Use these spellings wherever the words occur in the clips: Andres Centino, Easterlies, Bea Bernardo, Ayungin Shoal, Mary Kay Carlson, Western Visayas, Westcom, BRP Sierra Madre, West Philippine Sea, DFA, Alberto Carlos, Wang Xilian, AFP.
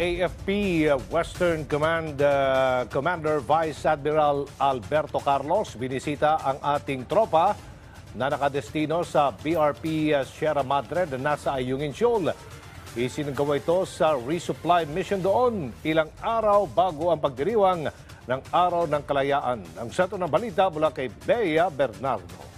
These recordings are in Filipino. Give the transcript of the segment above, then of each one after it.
AFP Western Command Commander Vice Admiral Alberto Carlos binisita ang ating tropa na nakadestino sa BRP Sierra Madre na nasa Ayungin Shoal. Isinagawa ito sa resupply mission doon ilang araw bago ang pagdiriwang ng Araw ng Kalayaan. Ang sato ng balita mula kay Bea Bernardo.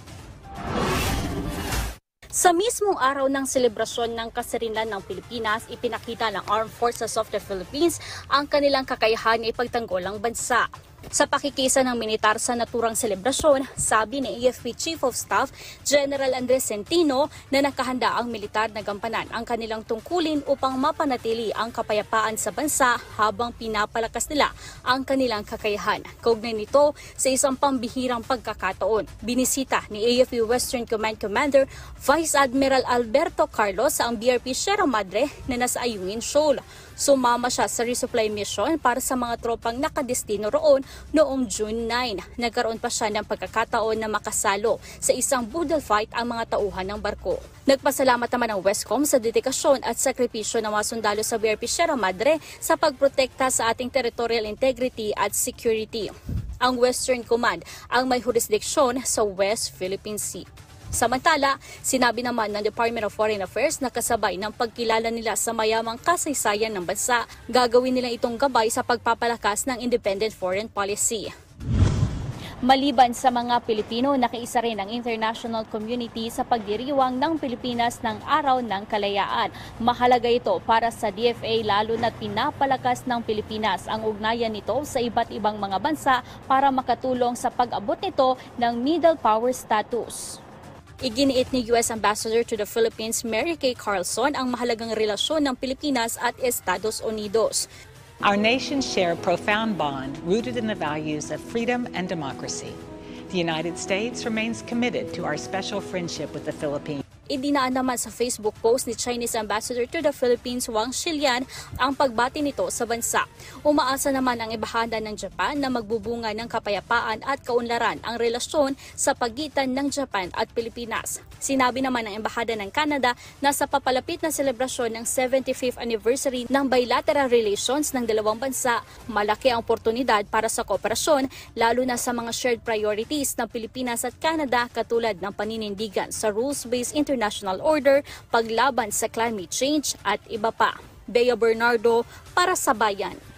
Sa mismong araw ng selebrasyon ng kasarilan ng Pilipinas, ipinakita ng Armed Forces of the Philippines ang kanilang kakayahan na ipagtanggol ang bansa. Sa pakikisa ng militar sa naturang selebrasyon, sabi ni AFP Chief of Staff General Andres Centino na nakahanda ang militar na gampanan ang kanilang tungkulin upang mapanatili ang kapayapaan sa bansa habang pinapalakas nila ang kanilang kakayahan. Kaugnay nito sa isang pambihirang pagkakataon, binisita ni AFP Western Command Commander Vice Admiral Alberto Carlos ang BRP Sierra Madre na nasa Ayungin Shoal. Sumama siya sa resupply mission para sa mga tropang nakadestino roon noong June 9, nagkaroon pa siya ng pagkakataon na makasalo sa isang brutal fight ang mga tauhan ng barko. Nagpasalamat naman ang Westcom sa dedikasyon at sakripisyo ng mga sundalo sa BRP Sierra Madre sa pagprotekta sa ating territorial integrity at security. Ang Western Command ang may jurisdiksyon sa West Philippine Sea. Samantala, sinabi naman ng Department of Foreign Affairs na kasabay ng pagkilala nila sa mayamang kasaysayan ng bansa, gagawin nila itong gabay sa pagpapalakas ng independent foreign policy. Maliban sa mga Pilipino, nakiisa rin ang international community sa pagdiriwang ng Pilipinas ng Araw ng Kalayaan. Mahalaga ito para sa DFA lalo na pinapalakas ng Pilipinas ang ugnayan nito sa iba't ibang mga bansa para makatulong sa pag-abot nito ng middle power status. Iginiit ni US Ambassador to the Philippines Mary Kay Carlson ang mahalagang relasyon ng Pilipinas at Estados Unidos. Our nations share a profound bond rooted in the values of freedom and democracy. The United States remains committed to our special friendship with the Philippines. Idinaan naman sa Facebook post ni Chinese Ambassador to the Philippines Wang Xilian ang pagbati nito sa bansa. Umaasa naman ang ibahanda ng Japan na magbubunga ng kapayapaan at kaunlaran ang relasyon sa pagitan ng Japan at Pilipinas. Sinabi naman ng Embahada ng Canada na sa papalapit na selebrasyon ng 75th anniversary ng bilateral relations ng dalawang bansa, malaki ang oportunidad para sa kooperasyon lalo na sa mga shared priorities ng Pilipinas at Canada katulad ng paninindigan sa rules-based international order, paglaban sa climate change at iba pa. Bea Bernardo para sa Bayan.